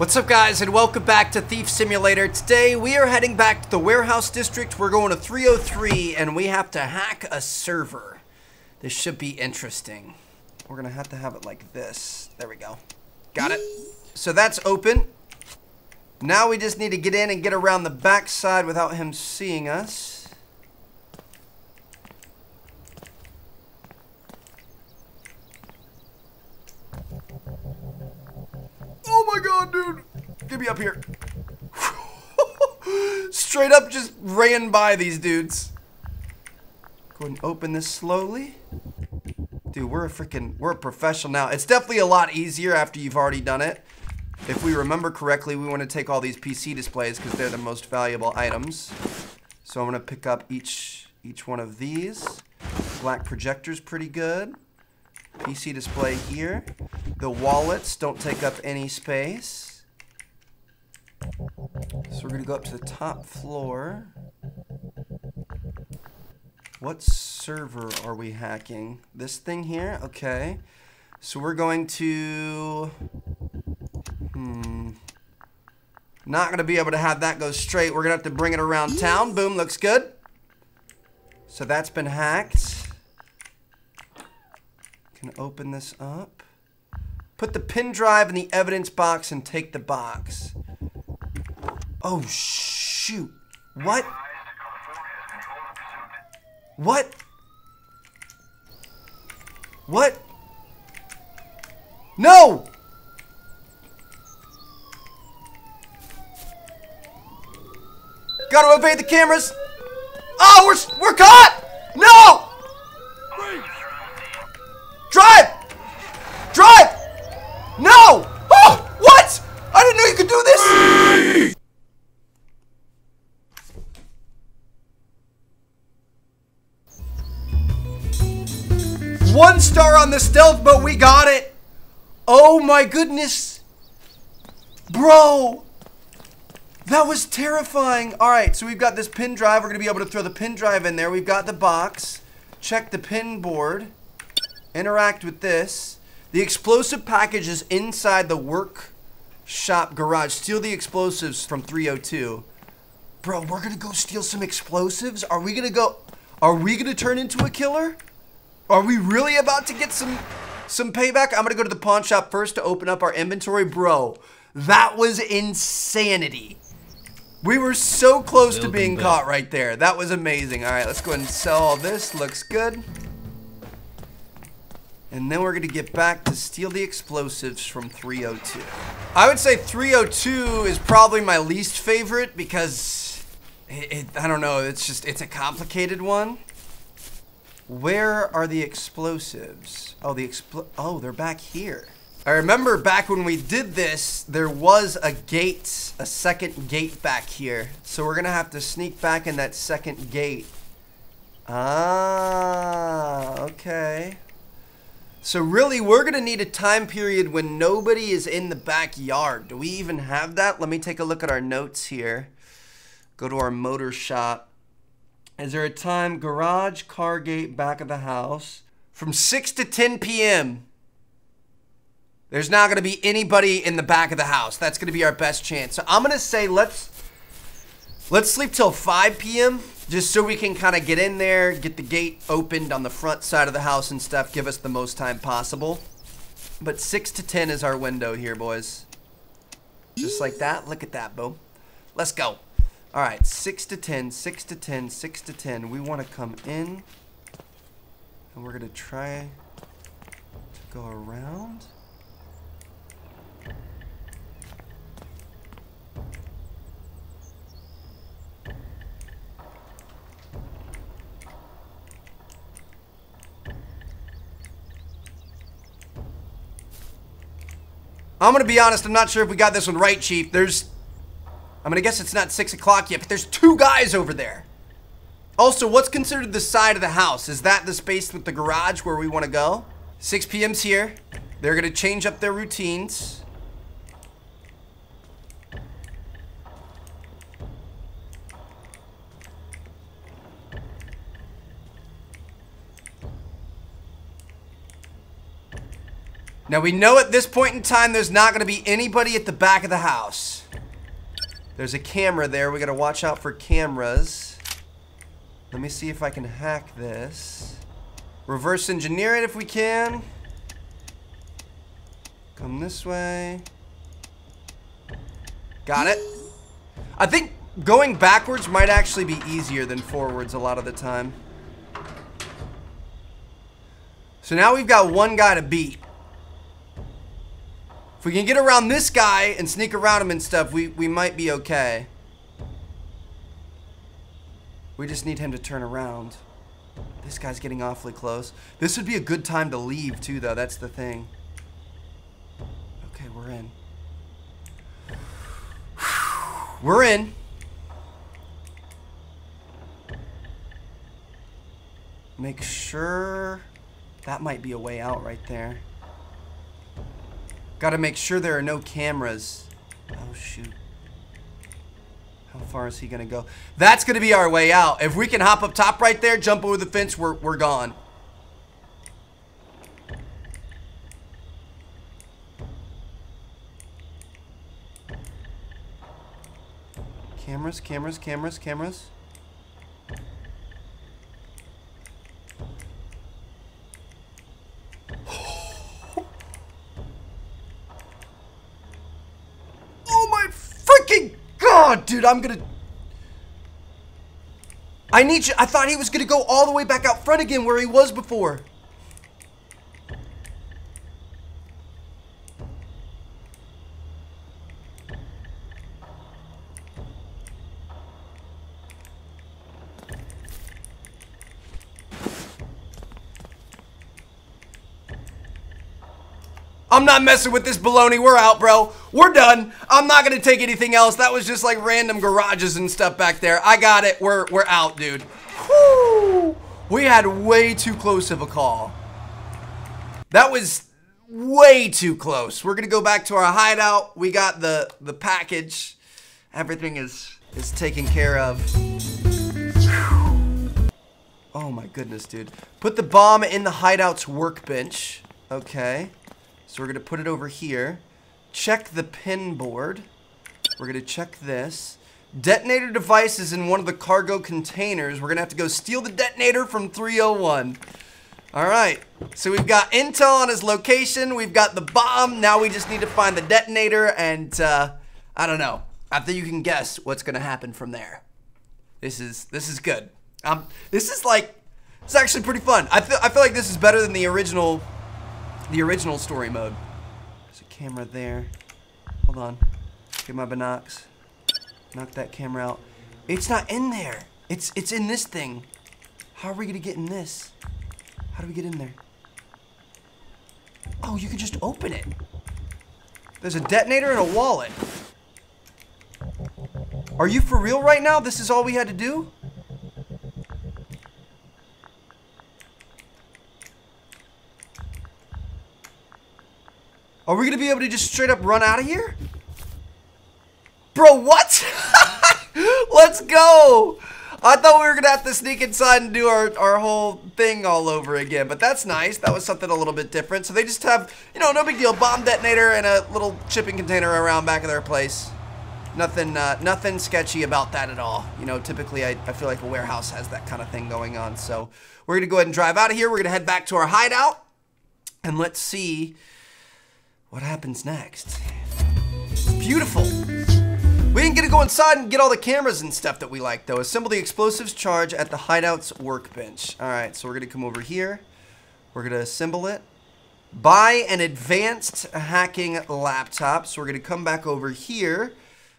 What's up guys, and welcome back to Thief Simulator. Today we are heading back to the warehouse district. We're going to 303 and we have to hack a server. This should be interesting. We're gonna have to have it like this. There we go. Got it. So that's open. Now we just need to get in and get around the back side without him seeing us. Oh my god, dude. Get me up here. Straight up just ran by these dudes. Go ahead and open this slowly. Dude, we're a professional now. It's definitely a lot easier after you've already done it. If we remember correctly, we want to take all these PC displays because they're the most valuable items. So I'm going to pick up each one of these. Black projector's pretty good. PC display here. The wallets don't take up any space. So we're gonna go up to the top floor. What server are we hacking? This thing here? Okay. So we're going to... Not gonna be able to have that go straight. We're gonna have to bring it around town. Boom, looks good. So that's been hacked. Can open this up. Put the pin drive in the evidence box and take the box. Oh shoot. What? What? What? No! Gotta evade the cameras! Oh, we're caught! No! Drive! Drive! No! Oh! What? I didn't know you could do this! One star on the stealth, but we got it! Oh my goodness! Bro! That was terrifying! Alright, so we've got this pin drive. We're gonna be able to throw the pin drive in there. We've got the box. Check the pin board. Interact with this. The explosive package is inside the workshop garage. Steal the explosives from 302. Bro, we're gonna go steal some explosives? Are we gonna turn into a killer? Are we really about to get some payback? I'm gonna go to the pawn shop first to open up our inventory. Bro, that was insanity. We were so close to being caught right there. That was amazing. All right, let's go ahead and sell all this. Looks good. And then we're gonna get back to steal the explosives from 302. I would say 302 is probably my least favorite because, I don't know, it's a complicated one. Where are the explosives? Oh, they're back here. I remember back when we did this, there was a gate, a second gate back here. So we're gonna have to sneak back in that second gate. Ah, okay. So really, we're gonna need a time period when nobody is in the backyard. Do we even have that? Let me take a look at our notes here. Go to our motor shop. Is there a time? Garage, car gate, back of the house. From 6 to 10 p.m. There's not gonna be anybody in the back of the house. That's gonna be our best chance. So I'm gonna say let's sleep till 5 p.m. just so we can kind of get in there, get the gate opened on the front side of the house and stuff, give us the most time possible. But 6 to 10 is our window here, boys. Just like that. Look at that, boom. Let's go. All right, 6 to 10, 6 to 10, 6 to 10. We want to come in, and we're going to try to go around. I'm gonna be honest, I'm not sure if we got this one right, Chief. I'm gonna guess it's not 6 o'clock yet, but there's two guys over there. Also, what's considered the side of the house? Is that the space with the garage where we wanna go? 6 p.m.'s here. They're gonna change up their routines. Now we know at this point in time there's not going to be anybody at the back of the house. There's a camera there. We got to watch out for cameras. Let me see if I can hack this. Reverse engineer it if we can. Come this way. Got it. I think going backwards might actually be easier than forwards a lot of the time. So now we've got one guy to beat. If we can get around this guy and sneak around him and stuff, we might be okay. We just need him to turn around. This guy's getting awfully close. This would be a good time to leave too, though. That's the thing. Okay, we're in. We're in. Make sure... That might be a way out right there. Gotta make sure there are no cameras. Oh, shoot. How far is he gonna go? That's gonna be our way out. If we can hop up top right there, jump over the fence, we're gone. Cameras, cameras, cameras, cameras. Dude, I'm gonna... I need you. I thought he was gonna go all the way back out front again where he was before. I'm not messing with this baloney. We're out, bro. We're done. I'm not going to take anything else. That was just like random garages and stuff back there. I got it. We're out, dude. Woo! We had way too close of a call. That was way too close. We're going to go back to our hideout. We got the package. Everything is taken care of. Oh, my goodness, dude. Put the bomb in the hideout's workbench. Okay. So we're going to put it over here. Check the pin board. We're going to check this. Detonator device is in one of the cargo containers. We're going to have to go steal the detonator from 301. All right. So we've got intel on his location. We've got the bomb. Now we just need to find the detonator. And I don't know. I think you can guess what's going to happen from there. This is good. This is like, it's actually pretty fun. I feel like this is better than the original story mode. There's a camera there. Hold on. Get my binocs. Knock that camera out. It's not in there. It's in this thing. How are we gonna get in this? How do we get in there? Oh, you can just open it. There's a detonator and a wallet. Are you for real right now? This is all we had to do? Are we going to be able to just straight up run out of here? Bro, what? Let's go. I thought we were going to have to sneak inside and do our whole thing all over again. But that's nice. That was something a little bit different. So they just have, you know, no big deal. Bomb detonator and a little shipping container around back of their place. Nothing sketchy about that at all. You know, typically I feel like a warehouse has that kind of thing going on. So we're going to go ahead and drive out of here. We're going to head back to our hideout. And let's see... what happens next? Beautiful. We didn't get to go inside and get all the cameras and stuff that we like, though. Assemble the explosives charge at the hideout's workbench. All right, so we're going to come over here. We're going to assemble it. Buy an advanced hacking laptop. So we're going to come back over here.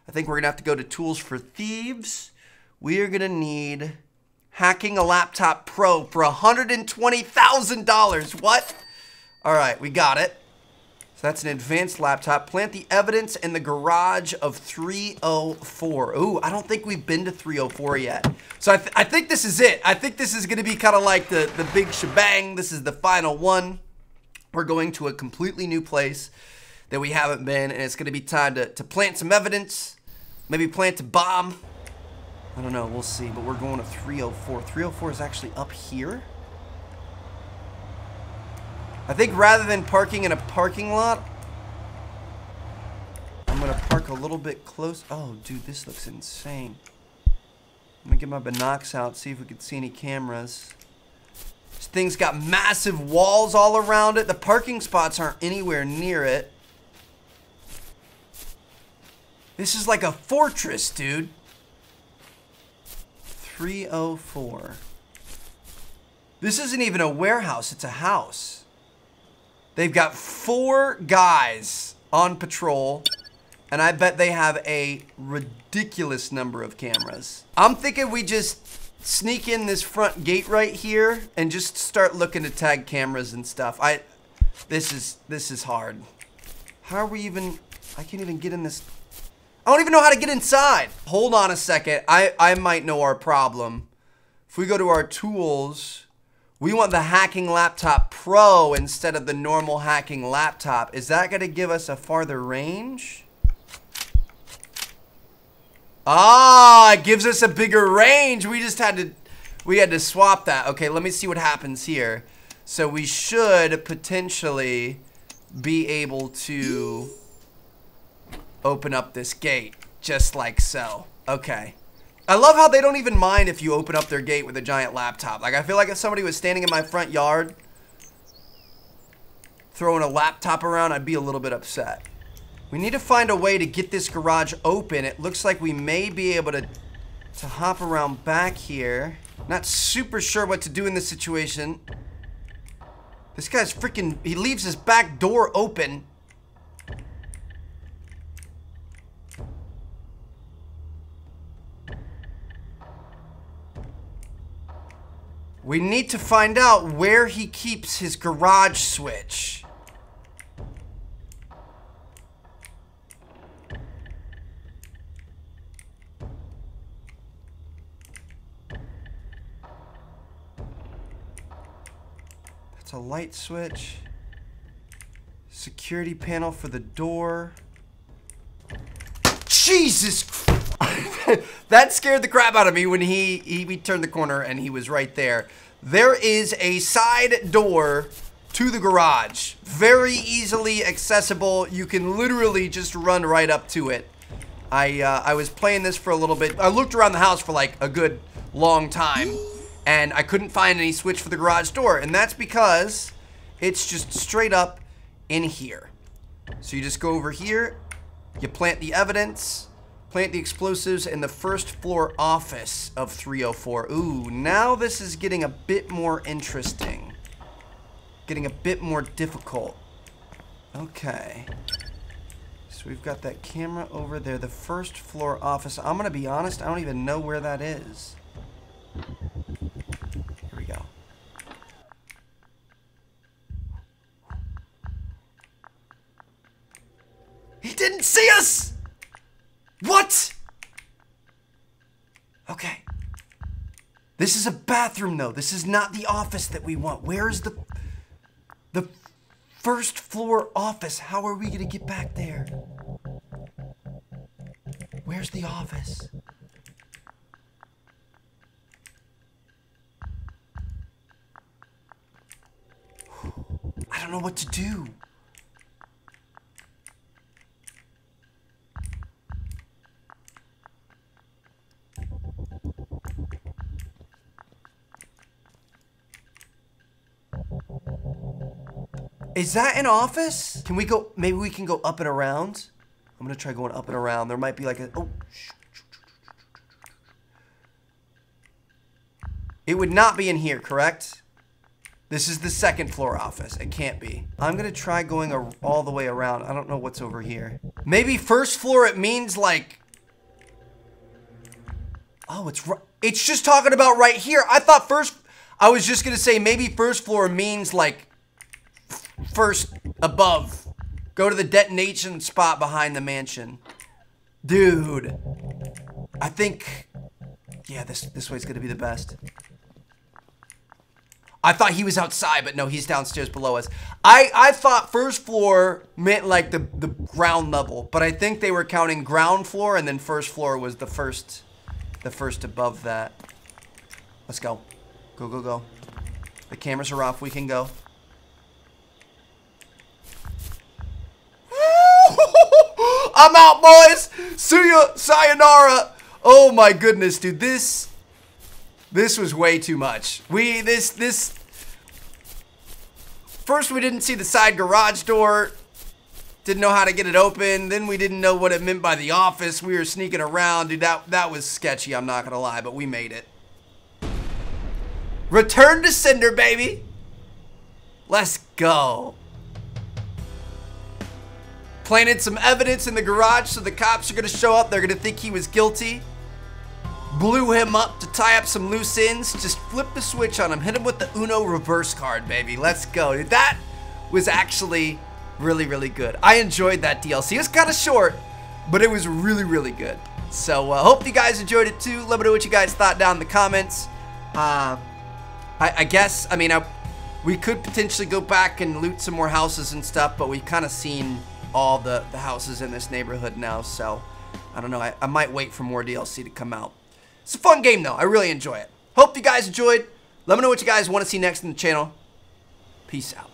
I think we're going to have to go to Tools for Thieves. We are going to need hacking a laptop pro for $120,000. What? All right, we got it. So that's an advanced laptop. Plant the evidence in the garage of 304. Ooh, I don't think we've been to 304 yet. So I think this is it. I think this is going to be kind of like the big shebang. This is the final one. We're going to a completely new place that we haven't been, and it's going to be time to plant some evidence, maybe plant a bomb. I don't know. We'll see, but we're going to 304. 304 is actually up here. I I think rather than parking in a parking lot, I'm gonna park a little bit close. Oh, dude, this looks insane. I'm gonna get my binocs out, see if we can see any cameras. This thing's got massive walls all around it. The parking spots aren't anywhere near it. This is like a fortress, dude. 304. This isn't even a warehouse, it's a house. They've got 4 guys on patrol, and I bet they have a ridiculous number of cameras. I'm thinking we just sneak in this front gate right here and just start looking to tag cameras and stuff. This is hard. How are we even, I can't even get in this. I don't even know how to get inside. Hold on a second, I might know our problem. If we go to our tools, we want the Hacking Laptop Pro instead of the normal Hacking Laptop. Is that gonna give us a farther range? Ah, it gives us a bigger range. We just had to, swap that. Okay, let me see what happens here. So we should potentially be able to open up this gate, just like so. Okay. I love how they don't even mind if you open up their gate with a giant laptop. Like, I feel like if somebody was standing in my front yard throwing a laptop around, I'd be a little bit upset. We need to find a way to get this garage open. It looks like we may be able to hop around back here. Not super sure what to do in this situation. This guy's freaking, he leaves his back door open. We need to find out where he keeps his garage switch. That's a light switch. Security panel for the door. Jesus Christ! That scared the crap out of me when he turned the corner and he was right there. There is a side door to the garage. Very easily accessible. You can literally just run right up to it. I was playing this for a little bit. I looked around the house for like a good long time and I couldn't find any switch for the garage door. And that's because it's just straight up in here. So you just go over here, you plant the evidence. Plant the explosives in the first floor office of 304. Ooh, now this is getting a bit more interesting. Getting a bit more difficult. Okay. So we've got that camera over there, the first floor office. I'm gonna be honest, I don't even know where that is. Here we go. He didn't see us! What? Okay. This is a bathroom, though. This is not the office that we want. Where is the first floor office? How are we gonna get back there? Where's the office? I don't know what to do. Is that an office? Can we go, maybe we can go up and around? I'm gonna try going up and around. There might be like a, oh. It would not be in here, correct? This is the second floor office, it can't be. I'm gonna try going all the way around. I don't know what's over here. Maybe first floor, it means like, oh, it's just talking about right here. I thought I was just gonna say maybe first floor means like, first above. Go to the detonation spot behind the mansion. Dude. I think, yeah, this way's gonna be the best. I thought he was outside, but no, he's downstairs below us. I thought first floor meant like the ground level, but I think they were counting ground floor and then first floor was the first above that. Let's go. Go, go, go. The cameras are off, we can go. I'm out, boys. See ya. Sayonara. Oh my goodness, dude. This was way too much. First, we didn't see the side garage door. Didn't know how to get it open. Then we didn't know what it meant by the office. We were sneaking around. Dude, that was sketchy. I'm not going to lie, but we made it. Return to sender, baby. Let's go. Planted some evidence in the garage, so the cops are going to show up. They're going to think he was guilty. Blew him up to tie up some loose ends. Just flip the switch on him. Hit him with the Uno reverse card, baby. Let's go. Dude, that was actually really, really good. I enjoyed that DLC. It was kind of short, but it was really, really good. So, hope you guys enjoyed it too. Let me know what you guys thought down in the comments. I guess, I mean, we could potentially go back and loot some more houses and stuff, but we've kind of seen all the houses in this neighborhood now. So, I don't know. I might wait for more DLC to come out. It's a fun game, though. I really enjoy it. Hope you guys enjoyed. Let me know what you guys want to see next in the channel. Peace out.